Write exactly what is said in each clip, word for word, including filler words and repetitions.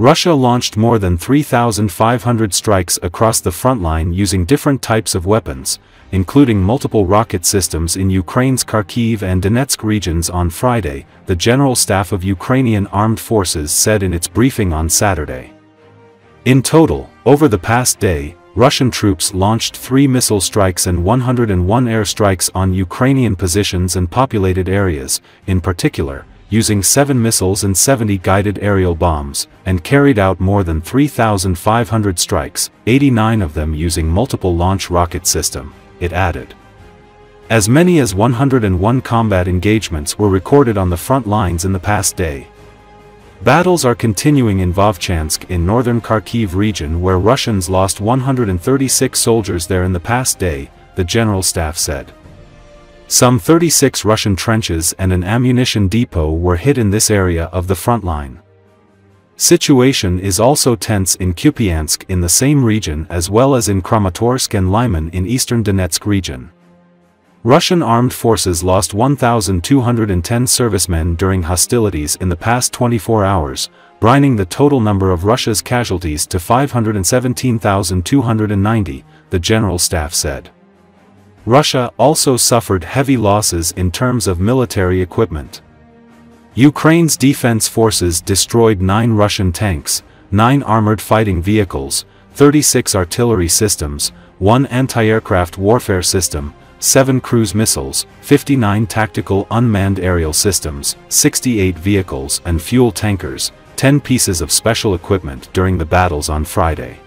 Russia launched more than three thousand five hundred strikes across the front line using different types of weapons, including multiple rocket systems in Ukraine's Kharkiv and Donetsk regions on Friday, the General Staff of Ukrainian Armed Forces said in its briefing on Saturday. In total, over the past day, Russian troops launched three missile strikes and one hundred one airstrikes on Ukrainian positions and populated areas, in particular, using seven missiles and seventy guided aerial bombs, and carried out more than three thousand five hundred strikes, eighty-nine of them using multiple launch rocket system, it added. As many as one hundred one combat engagements were recorded on the front lines in the past day. Battles are continuing in Vovchansk in northern Kharkiv region, where Russians lost one hundred thirty-six soldiers there in the past day, the General Staff said. Some thirty-six Russian trenches and an ammunition depot were hit in this area of the front line. Situation is also tense in Kupiansk in the same region, as well as in Kramatorsk and Lyman in eastern Donetsk region. Russian armed forces lost one thousand two hundred ten servicemen during hostilities in the past twenty-four hours, bringing the total number of Russia's casualties to five hundred seventeen thousand two hundred ninety, the General Staff said. Russia also suffered heavy losses in terms of military equipment. Ukraine's defense forces destroyed nine Russian tanks, nine armored fighting vehicles, thirty-six artillery systems, one anti-aircraft warfare system, seven cruise missiles, fifty-nine tactical unmanned aerial systems, sixty-eight vehicles and fuel tankers, ten pieces of special equipment during the battles on Friday.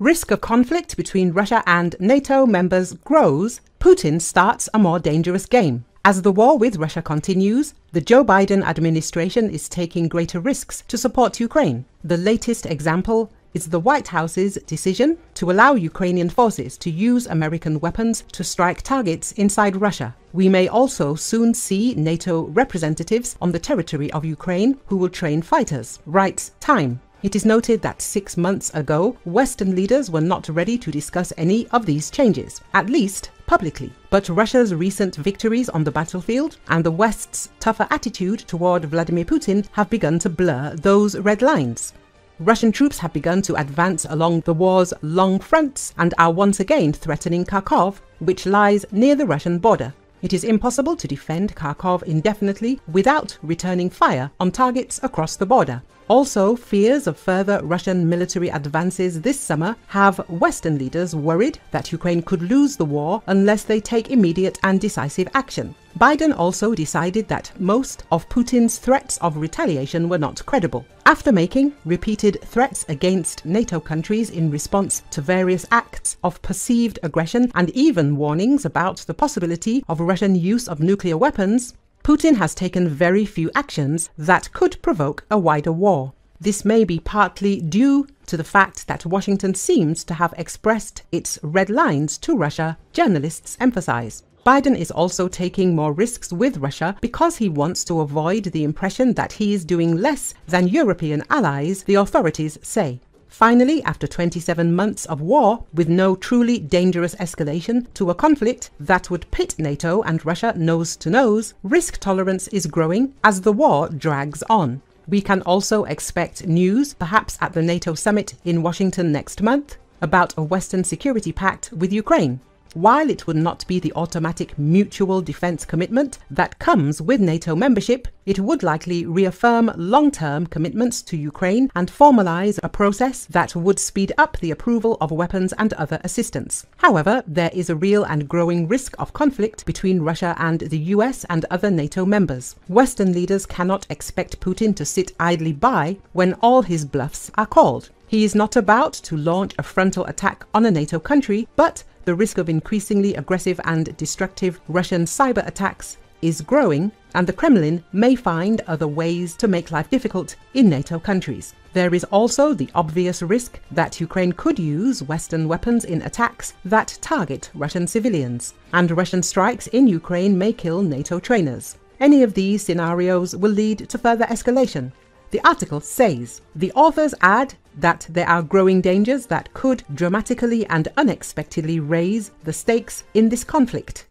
Risk of conflict between Russia and NATO members grows, Putin starts a more dangerous game. As the war with Russia continues, the Joe Biden administration is taking greater risks to support Ukraine. The latest example is the White House's decision to allow Ukrainian forces to use American weapons to strike targets inside Russia. We may also soon see NATO representatives on the territory of Ukraine who will train fighters, writes Time. It is noted that six months ago, Western leaders were not ready to discuss any of these changes, at least publicly. But Russia's recent victories on the battlefield and the West's tougher attitude toward Vladimir Putin have begun to blur those red lines. Russian troops have begun to advance along the war's long fronts and are once again threatening Kharkiv, which lies near the Russian border. It is impossible to defend Kharkiv indefinitely without returning fire on targets across the border. Also, fears of further Russian military advances this summer have Western leaders worried that Ukraine could lose the war unless they take immediate and decisive action. Biden also decided that most of Putin's threats of retaliation were not credible. After making repeated threats against NATO countries in response to various acts of perceived aggression and even warnings about the possibility of Russian use of nuclear weapons, Putin has taken very few actions that could provoke a wider war. This may be partly due to the fact that Washington seems to have expressed its red lines to Russia, journalists emphasize. Biden is also taking more risks with Russia because he wants to avoid the impression that he is doing less than European allies, the authorities say. Finally, after twenty-seven months of war, with no truly dangerous escalation to a conflict that would pit NATO and Russia nose to nose, risk tolerance is growing as the war drags on. We can also expect news, perhaps at the NATO summit in Washington next month, about a Western security pact with Ukraine. While it would not be the automatic mutual defense commitment that comes with NATO membership, it would likely reaffirm long-term commitments to Ukraine and formalize a process that would speed up the approval of weapons and other assistance. However, there is a real and growing risk of conflict between Russia and the U S and other NATO members. Western leaders cannot expect Putin to sit idly by when all his bluffs are called. He is not about to launch a frontal attack on a NATO country, but the risk of increasingly aggressive and destructive Russian cyber attacks is growing, and the Kremlin may find other ways to make life difficult in NATO countries. There is also the obvious risk that Ukraine could use Western weapons in attacks that target Russian civilians, and Russian strikes in Ukraine may kill NATO trainers. Any of these scenarios will lead to further escalation. The article says, the authors add that there are growing dangers that could dramatically and unexpectedly raise the stakes in this conflict.